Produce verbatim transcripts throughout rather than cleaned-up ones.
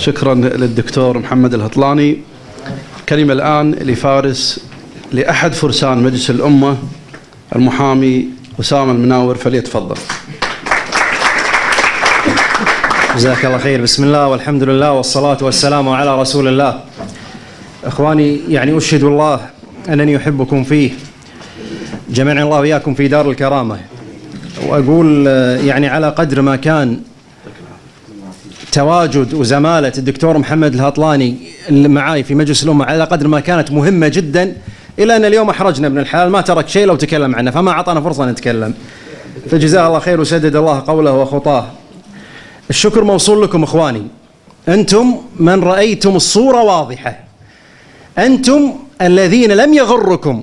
شكرا للدكتور محمد الهطلاني. كلمة الآن لفارس لأحد فرسان مجلس الأمة المحامي أسامة المناور، فليتفضل. جزاك الله خير. بسم الله والحمد لله والصلاة والسلام على رسول الله. إخواني، يعني أشهد الله أنني أحبكم فيه، جمعني الله وإياكم في دار الكرامة. وأقول يعني على قدر ما كان تواجد وزمالة الدكتور محمد الهطلاني اللي معاي في مجلس الأمة، على قدر ما كانت مهمة جدا، إلا أن اليوم أحرجنا ابن الحلال، ما ترك شيء لو تكلم عنه، فما أعطانا فرصة نتكلم. فجزاه الله خير وسدد الله قوله وخطاه. الشكر موصول لكم إخواني، أنتم من رأيتم الصورة واضحة، أنتم الذين لم يغركم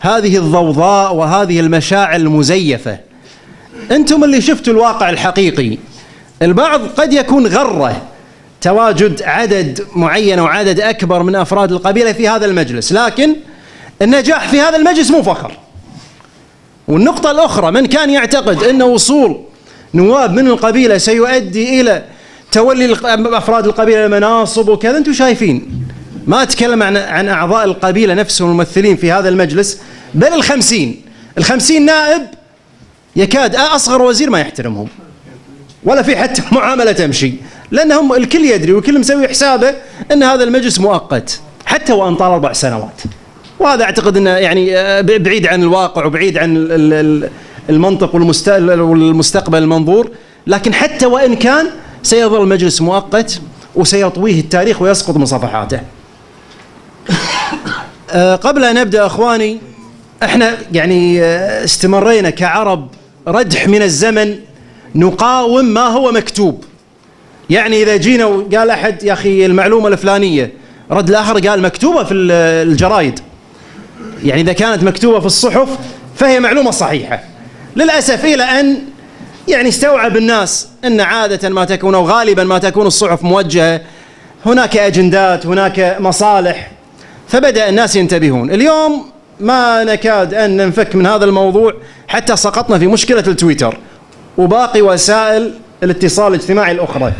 هذه الضوضاء وهذه المشاعر المزيفة، أنتم اللي شفتوا الواقع الحقيقي. البعض قد يكون غره تواجد عدد معين وعدد أكبر من أفراد القبيلة في هذا المجلس، لكن النجاح في هذا المجلس مو فخر. والنقطة الأخرى، من كان يعتقد أن وصول نواب من القبيلة سيؤدي إلى تولي أفراد القبيلة المناصب وكذا، أنتم شايفين، ما أتكلم عن عن أعضاء القبيلة نفسهم الممثلين في هذا المجلس، بل الخمسين الخمسين نائب يكاد أصغر وزير ما يحترمهم، ولا في حتى معاملة تمشي، لأنهم الكل يدري والكل مسوي حسابه أن هذا المجلس مؤقت حتى وأن طال أربع سنوات. وهذا أعتقد أنه يعني بعيد عن الواقع وبعيد عن المنطق والمستقبل المنظور، لكن حتى وإن كان سيظل مجلس مؤقت وسيطويه التاريخ ويسقط من صفحاته. قبل أن نبدأ إخواني، احنا يعني استمرينا كعرب ردح من الزمن نقاوم ما هو مكتوب. يعني إذا جينا وقال أحد يا أخي المعلومة الفلانية، رد الآخر قال مكتوبة في الجرايد، يعني إذا كانت مكتوبة في الصحف فهي معلومة صحيحة. للأسف إلى أن يعني استوعب الناس أن عادة ما تكون أو غالبا ما تكون الصحف موجهة، هناك أجندات، هناك مصالح، فبدأ الناس ينتبهون. اليوم ما نكاد أن ننفك من هذا الموضوع حتى سقطنا في مشكلة التويتر وباقي وسائل الاتصال الاجتماعي الأخرى.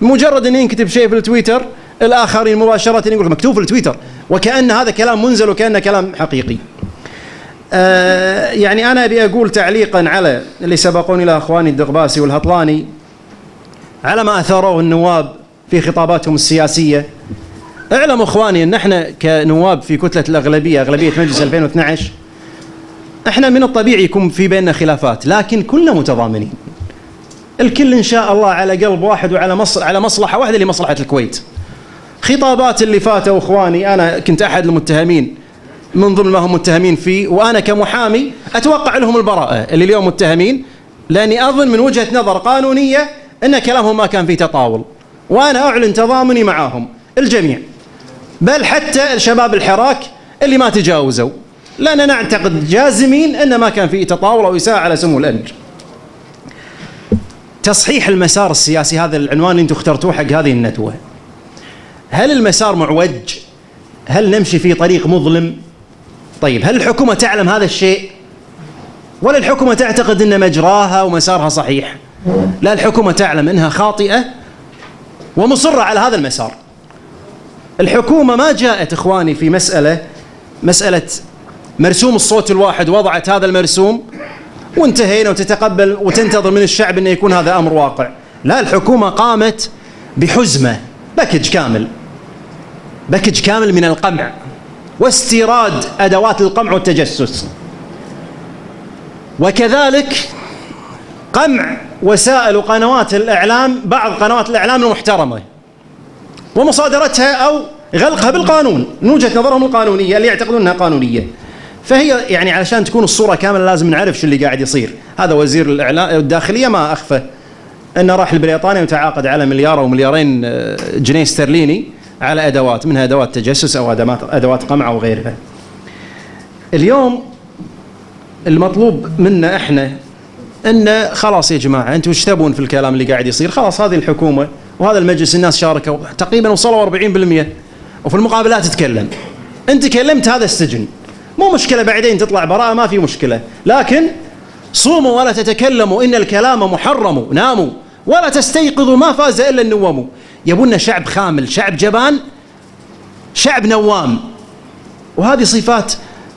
مجرد أن ينكتب شيء في التويتر، الآخرين مباشرة يقول مكتوب في التويتر، وكأن هذا كلام منزل وكأنه كلام حقيقي. آه يعني أنا أبي أقول تعليقا على اللي سبقوني له أخواني الدغباسي والهطلاني، على ما أثروه النواب في خطاباتهم السياسية. اعلموا إخواني أن احنا كنواب في كتلة الأغلبية، أغلبية مجلس ألفين واثني عشر، احنا من الطبيعي يكون في بيننا خلافات، لكن كلنا متضامنين. الكل إن شاء الله على قلب واحد وعلى مصل على مصلحة واحدة، لمصلحة الكويت. خطابات اللي فاتوا إخواني، أنا كنت أحد المتهمين من ضمن ما هم متهمين فيه، وأنا كمحامي أتوقع لهم البراءة اللي اليوم متهمين، لأني أظن من وجهة نظر قانونية أن كلامهم ما كان فيه تطاول، وأنا أعلن تضامني معاهم الجميع، بل حتى الشباب الحراك اللي ما تجاوزوا، لأننا نعتقد جازمين أن ما كان فيه تطاول أو إساءة على سمو الأمير. تصحيح المسار السياسي، هذا العنوان اللي أنتم اخترتوه حق هذه الندوة. هل المسار معوج؟ هل نمشي في طريق مظلم؟ طيب هل الحكومة تعلم هذا الشيء؟ ولا الحكومة تعتقد أن مجراها ومسارها صحيح؟ لا، الحكومة تعلم أنها خاطئة ومصرة على هذا المسار. الحكومة ما جاءت إخواني في مسألة مسألة مرسوم الصوت الواحد، وضعت هذا المرسوم وانتهينا وتتقبل وتنتظر من الشعب أن يكون هذا أمر واقع. لا، الحكومة قامت بحزمة، باكج كامل باكج كامل من القمع واستيراد أدوات القمع والتجسس، وكذلك قمع وسائل وقنوات الإعلام، بعض قنوات الإعلام المحترمة، ومصادرتها أو غلقها بالقانون من وجهة نظرهم القانونية اللي يعتقدون أنها قانونية. فهي يعني علشان تكون الصورة كاملة لازم نعرف شو اللي قاعد يصير. هذا وزير الإعلام والداخلية ما أخفى أنه راح لبريطانيا وتعاقد على مليار أو مليارين جنيه استرليني على أدوات، منها أدوات تجسس أو أدوات قمع أو غيرها. اليوم المطلوب منا إحنا أن خلاص يا جماعة، أنتم ايش تبون في الكلام اللي قاعد يصير؟ خلاص هذه الحكومة وهذا المجلس الناس شاركوا تقريبا وصلوا أربعين بالمئة، وفي المقابل تتكلم، أنت كلمت هذا السجن، مو مشكلة بعدين تطلع براءة ما في مشكلة، لكن صوموا ولا تتكلموا إن الكلام محرم، ناموا ولا تستيقظوا ما فاز إلا النوم. يبونا شعب خامل، شعب جبان، شعب نوام. وهذه صفات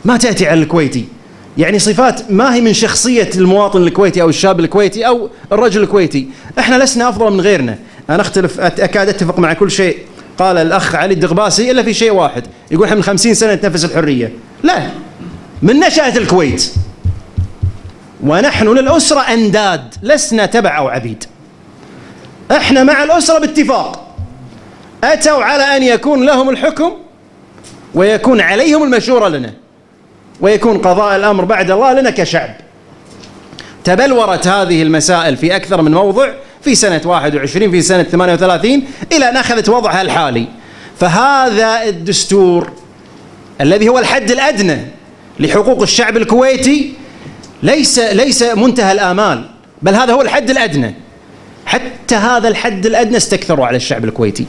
ما تأتي على الكويتي، يعني صفات ما هي من شخصية المواطن الكويتي أو الشاب الكويتي أو الرجل الكويتي. احنا لسنا أفضل من غيرنا. أنا أختلف، أكاد أتفق مع كل شيء قال الأخ علي الدغباسي إلا في شيء واحد، يقول احنا من خمسين سنة نتنفس الحرية. لا، من نشأة الكويت ونحن للأسرة أنداد، لسنا تبع أو عبيد. احنا مع الأسرة باتفاق، أتوا على أن يكون لهم الحكم ويكون عليهم المشورة لنا ويكون قضاء الأمر بعد الله لنا كشعب. تبلورت هذه المسائل في أكثر من موضع، في سنة واحد وعشرين، في سنة ثمانية وثلاثين، إلى أن أخذت وضعها الحالي. فهذا الدستور الذي هو الحد الأدنى لحقوق الشعب الكويتي ليس ليس منتهى الآمال، بل هذا هو الحد الأدنى. حتى هذا الحد الأدنى استكثروا على الشعب الكويتي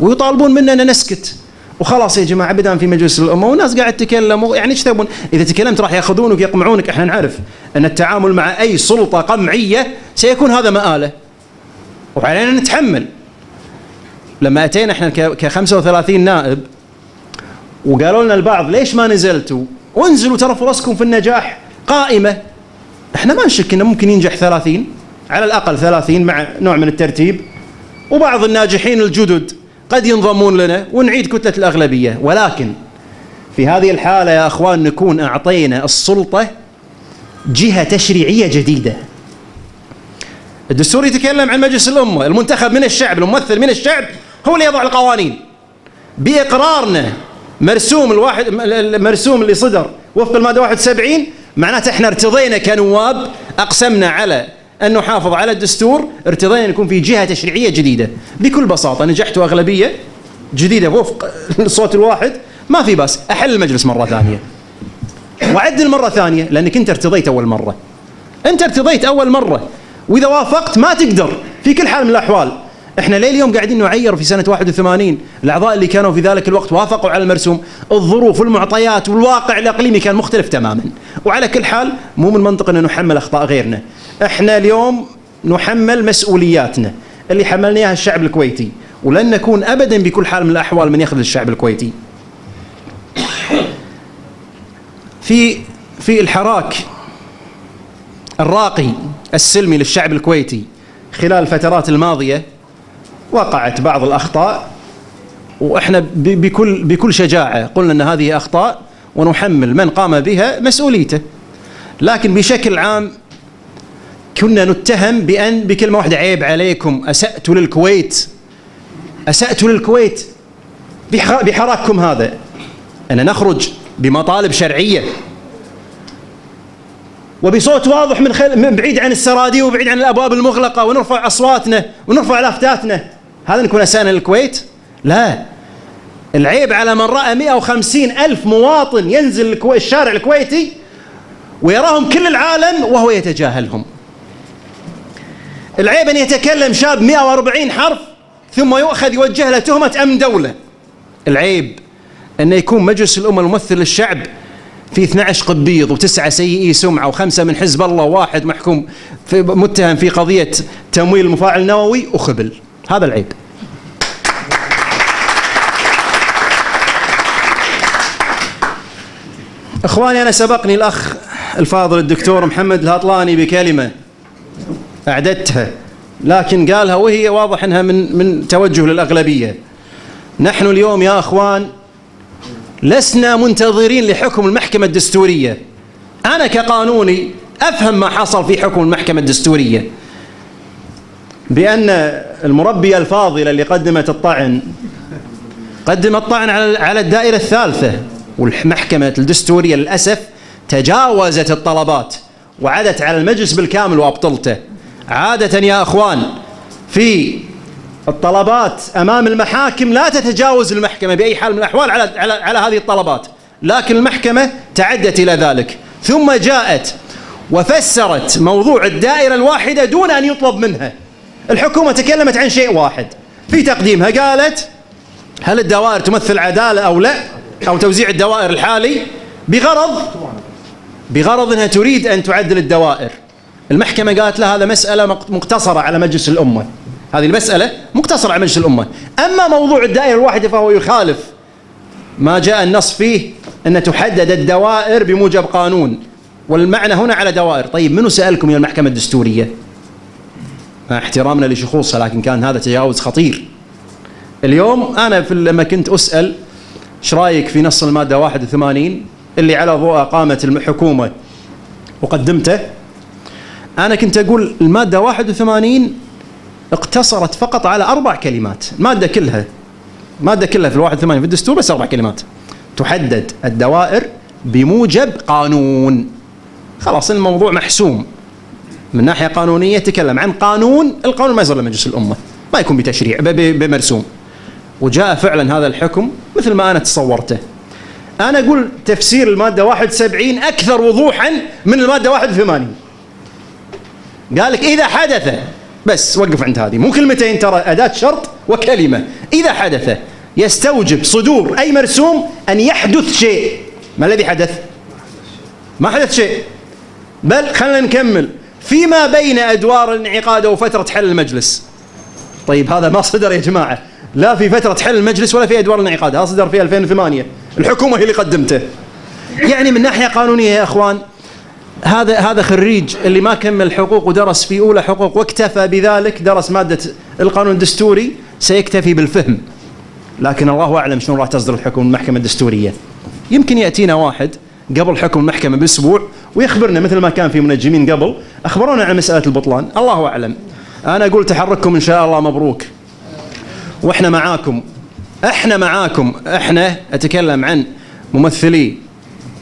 ويطالبون مننا نسكت وخلاص يا جماعة. بدأنا في مجلس الأمة والناس قاعد تتكلم، يعني ايش تبون؟ إذا تكلمت راح يأخذونك ويقمعونك. احنا نعرف أن التعامل مع أي سلطة قمعية سيكون هذا مآله وعلينا نتحمل. لما أتينا احنا ك خمسة وثلاثين نائب وقالوا لنا البعض ليش ما نزلتوا؟ وانزلوا ترى فرصكم في النجاح قائمة. احنا ما نشك أنه ممكن ينجح ثلاثين على الأقل، ثلاثين مع نوع من الترتيب، وبعض الناجحين الجدد قد ينضمون لنا ونعيد كتلة الأغلبية. ولكن في هذه الحالة يا أخوان نكون أعطينا السلطة جهة تشريعية جديدة. الدستور يتكلم عن مجلس الأمة المنتخب من الشعب، الممثل من الشعب، هو اللي يضع القوانين بإقرارنا. مرسوم الواحد، المرسوم اللي صدر وفق المادة واحد وسبعين، معناته احنا ارتضينا كنواب، أقسمنا على أن نحافظ على الدستور، ارتضينا أن يكون في جهة تشريعية جديدة. بكل بساطة نجحت أغلبية جديدة وفق الصوت الواحد، ما في بس أحل المجلس مرة ثانية وعدل مرة ثانية، لأنك أنت ارتضيت أول مرة، أنت ارتضيت أول مرة، وإذا وافقت ما تقدر في كل حال من الأحوال. إحنا ليه اليوم قاعدين نعير في سنة واحد وثمانين؟ الأعضاء اللي كانوا في ذلك الوقت وافقوا على المرسوم، الظروف والمعطيات والواقع الإقليمي كان مختلف تماما. وعلى كل حال مو من منطقنا نحمل أخطاء غيرنا. إحنا اليوم نحمل مسؤولياتنا اللي حملنا إياها الشعب الكويتي، ولن نكون أبدا بكل حال من الأحوال من يخذل الشعب الكويتي. في في الحراك الراقي السلمي للشعب الكويتي خلال الفترات الماضية وقعت بعض الأخطاء، وإحنا بكل بكل شجاعة قلنا أن هذه أخطاء ونحمل من قام بها مسؤوليته. لكن بشكل عام كنا نتهم بأن بكلمة واحدة، عيب عليكم، أسأتوا للكويت، أسأتوا للكويت بحراككم هذا. أنا نخرج بمطالب شرعية وبصوت واضح من خل... من بعيد عن السرادي وبعيد عن الأبواب المغلقة، ونرفع أصواتنا ونرفع لافتاتنا. هذا نكون أسانا للكويت؟ لا. العيب على من رأى مئة وخمسين ألف مواطن ينزل الكو... الشارع الكويتي ويراهم كل العالم وهو يتجاهلهم. العيب أن يتكلم شاب مئة وأربعين حرف ثم يؤخذ يوجه له تهمة أمن دولة. العيب أن يكون مجلس الأمة الممثل للشعب في اثني عشر قبيض وتسعة سيئي سمعة وخمسة من حزب الله وواحد محكوم في متهم في قضية تمويل مفاعل نووي وخبل. هذا العيب. إخواني، أنا سبقني الأخ الفاضل الدكتور محمد الهطلاني بكلمة أعددتها لكن قالها وهي واضح أنها من من توجه للأغلبية. نحن اليوم يا أخوان لسنا منتظرين لحكم المحكمة الدستورية. أنا كقانوني أفهم ما حصل في حكم المحكمة الدستورية، بأن المربية الفاضلة اللي قدمت الطعن قدمت الطعن على على الدائرة الثالثة، والمحكمة الدستورية للأسف تجاوزت الطلبات وعادت على المجلس بالكامل وأبطلته. عادة يا أخوان في الطلبات أمام المحاكم لا تتجاوز المحكمة بأي حال من الأحوال على على على هذه الطلبات، لكن المحكمة تعدت إلى ذلك، ثم جاءت وفسرت موضوع الدائرة الواحدة دون أن يطلب منها. الحكومة تكلمت عن شيء واحد في تقديمها، قالت هل الدوائر تمثل عدالة أو لا، أو توزيع الدوائر الحالي، بغرض بغرض أنها تريد أن تعدل الدوائر. المحكمة قالت لا، هذا مسألة مقتصرة على مجلس الأمة، هذه المسألة مقتصرة على مجلس الأمة. أما موضوع الدائرة الواحدة فهو يخالف ما جاء النص فيه أن تحدد الدوائر بموجب قانون، والمعنى هنا على دوائر. طيب منو سألكم يا المحكمة الدستورية؟ مع احترامنا لشخوصها لكن كان هذا تجاوز خطير. اليوم أنا في لما كنت أسأل ايش رايك في نص المادة واحد وثمانين اللي على ضوءها قامت الحكومة وقدمته، أنا كنت أقول المادة واحد وثمانين اقتصرت فقط على أربع كلمات، المادة كلها المادة كلها في الواحد وثمانين في الدستور بس أربع كلمات، تحدد الدوائر بموجب قانون. خلاص الموضوع محسوم من ناحية قانونية، تكلم عن قانون، القانون ما يصدر لمجلس الأمة، ما يكون بتشريع بمرسوم. وجاء فعلا هذا الحكم مثل ما أنا تصورته. أنا أقول تفسير المادة واحد وسبعين أكثر وضوحا من المادة واحد وثمانين. قال لك إذا حدث، بس وقف عند هذه، مو كلمتين ترى، أداة شرط وكلمة. إذا حدث يستوجب صدور أي مرسوم أن يحدث شيء. ما الذي حدث؟ ما حدث شيء. بل خلينا نكمل فيما بين أدوار الانعقاد وفترة حل المجلس. طيب هذا ما صدر يا جماعة، لا في فترة حل المجلس ولا في أدوار الانعقاد، هذا صدر في ألفين وثمانية، الحكومة هي اللي قدمته. يعني من ناحية قانونية يا إخوان، هذا هذا خريج اللي ما كمل حقوق ودرس في أولى حقوق واكتفى بذلك، درس مادة القانون الدستوري، سيكتفي بالفهم. لكن الله أعلم شنو راح تصدر الحكم المحكمة الدستورية. يمكن يأتينا واحد قبل حكم المحكمة بأسبوع ويخبرنا مثل ما كان في منجمين قبل أخبرونا عن مسألة البطلان، الله أعلم. أنا أقول تحرككم إن شاء الله مبروك، وإحنا معاكم، إحنا معاكم. إحنا أتكلم عن ممثلي ال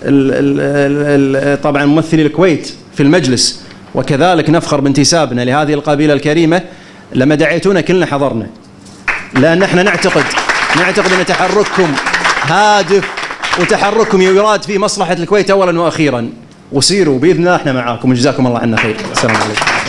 ال ال طبعا ممثلي الكويت في المجلس، وكذلك نفخر بانتسابنا لهذه القبيلة الكريمة. لما دعيتونا كلنا حضرنا، لأن إحنا نعتقد نعتقد أن تحرككم هادف، وتحرككم يراد في مصلحة الكويت أولا وأخيرا. وسيروا بإذن الله، إحنا معاكم، وجزاكم الله عنا خير. السلام عليكم.